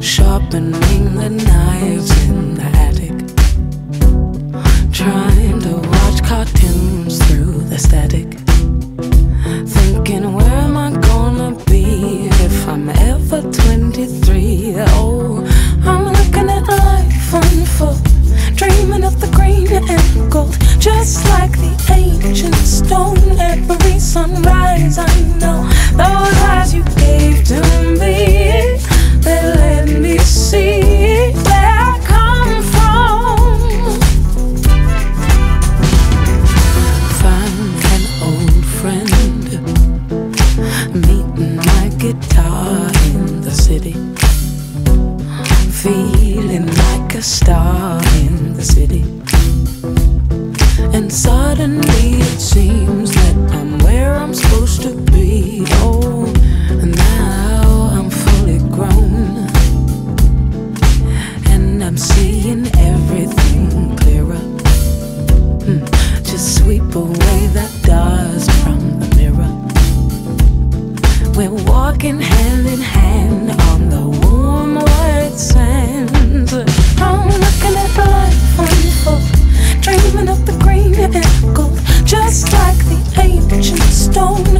Sharpening the knives in the attic, trying to watch cartoons through the static, thinking where am I gonna be if I'm ever 23? Oh, I'm looking at life unfold, dreaming of the green and gold, just like the ancient stone. Every sunrise I know those eyes you gave to me, they let me see where I come from. Find an old friend, meeting my guitar in the city, feeling like a star in the city. And suddenly it seems that I'm where I'm supposed to be. Oh, and now I'm fully grown, and I'm seeing everything clearer. Just sweep away that dust from the mirror. We're walking hand in hand on the warm white sands. I'm looking at life unfold, dreaming of the green and gold, just like the ancient stone.